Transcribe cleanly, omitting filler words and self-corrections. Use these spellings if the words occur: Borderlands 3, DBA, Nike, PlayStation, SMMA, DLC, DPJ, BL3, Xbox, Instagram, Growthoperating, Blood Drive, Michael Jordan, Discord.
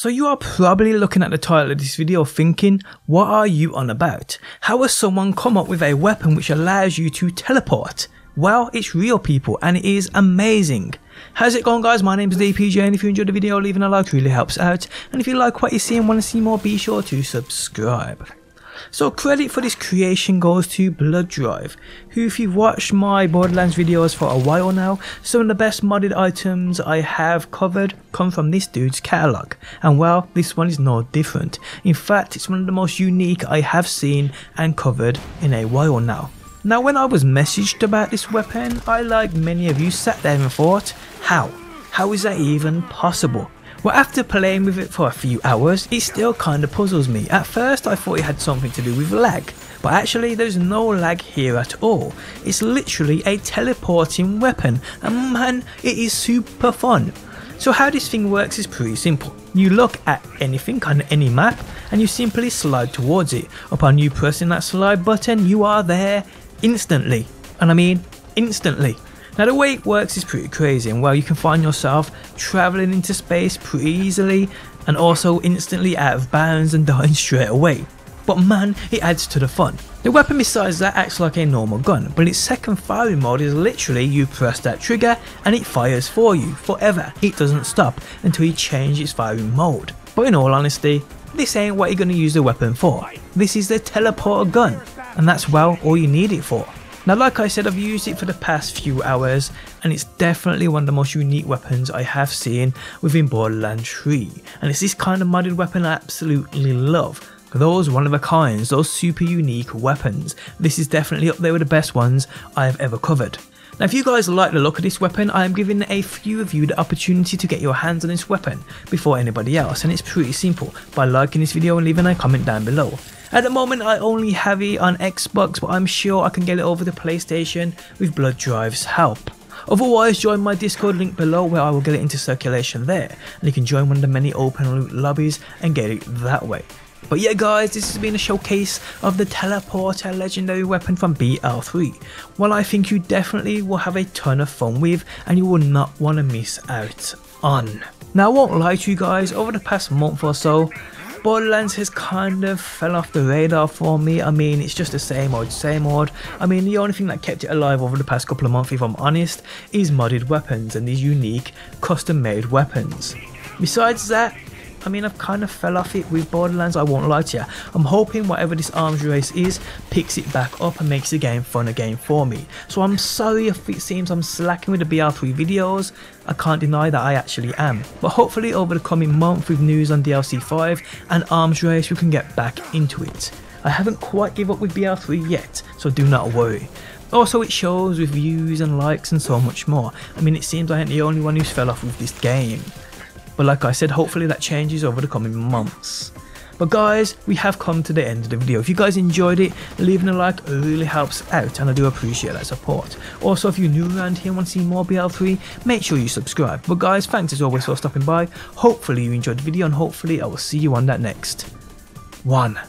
So you are probably looking at the title of this video thinking, what are you on about? How has someone come up with a weapon which allows you to teleport? Well, it's real, people, and it is amazing. How's it going, guys? My name is DPJ, and if you enjoyed the video, leaving a like really helps out. And if you like what you see and want to see more, be sure to subscribe. So credit for this creation goes to Blood Drive, who, if you've watched my Borderlands videos for a while now, some of the best modded items I have covered come from this dude's catalogue, and well, this one is no different. In fact, it's one of the most unique I have seen and covered in a while now. Now, when I was messaged about this weapon, I, like many of you, sat there and thought, how is that even possible? Well, after playing with it for a few hours, it still kinda puzzles me. At first I thought it had something to do with lag, but actually there's no lag here at all. It's literally a teleporting weapon, and man, it is super fun. So how this thing works is pretty simple. You look at anything on any map and you simply slide towards it. Upon you pressing that slide button, you are there instantly, and I mean instantly. Now, the way it works is pretty crazy, and well, you can find yourself travelling into space pretty easily and also instantly out of bounds and dying straight away. But man, it adds to the fun. The weapon besides that acts like a normal gun, but its second firing mode is literally you press that trigger and it fires for you forever. It doesn't stop until you change its firing mode. But in all honesty, this ain't what you're going to use the weapon for. This is the teleporter gun, and that's, well, all you need it for. Now, like I said, I've used it for the past few hours, and it's definitely one of the most unique weapons I have seen within Borderlands 3, and it's this kind of modded weapon I absolutely love. Those one of a kinds, those super unique weapons. This is definitely up there with the best ones I have ever covered. Now, if you guys like the look of this weapon, I am giving a few of you the opportunity to get your hands on this weapon before anybody else, and it's pretty simple by liking this video and leaving a comment down below. At the moment I only have it on Xbox, but I'm sure I can get it over to PlayStation with Blood Drive's help. Otherwise, join my Discord link below where I will get it into circulation there, and you can join one of the many open loot lobbies and get it that way. But yeah, guys, this has been a showcase of the teleporter legendary weapon from BL3, one I think you definitely will have a ton of fun with and you will not want to miss out on. Now, I won't lie to you guys, over the past month or so, Borderlands has kind of fell off the radar for me. I mean, it's just the same old, same old. I mean, the only thing that kept it alive over the past couple of months, if I'm honest, is modded weapons and these unique custom-made weapons. Besides that, I mean, I've kind of fell off it with Borderlands, I won't lie to you. I'm hoping whatever this arms race is picks it back up and makes the game fun again for me. So I'm sorry if it seems I'm slacking with the BR3 videos, I can't deny that I actually am. But hopefully over the coming month with news on DLC 5 and arms race, we can get back into it. I haven't quite given up with BR3 yet, so do not worry. Also, it shows with views and likes and so much more. I mean, it seems I ain't the only one who's fell off with this game. But like I said, hopefully that changes over the coming months. But guys, we have come to the end of the video. If you guys enjoyed it, leaving a like really helps out, and I do appreciate that support. Also, if you're new around here and want to see more BL3, make sure you subscribe. But guys, thanks as always for stopping by. Hopefully you enjoyed the video, and hopefully I will see you on that next one.